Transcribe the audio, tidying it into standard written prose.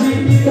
Shiva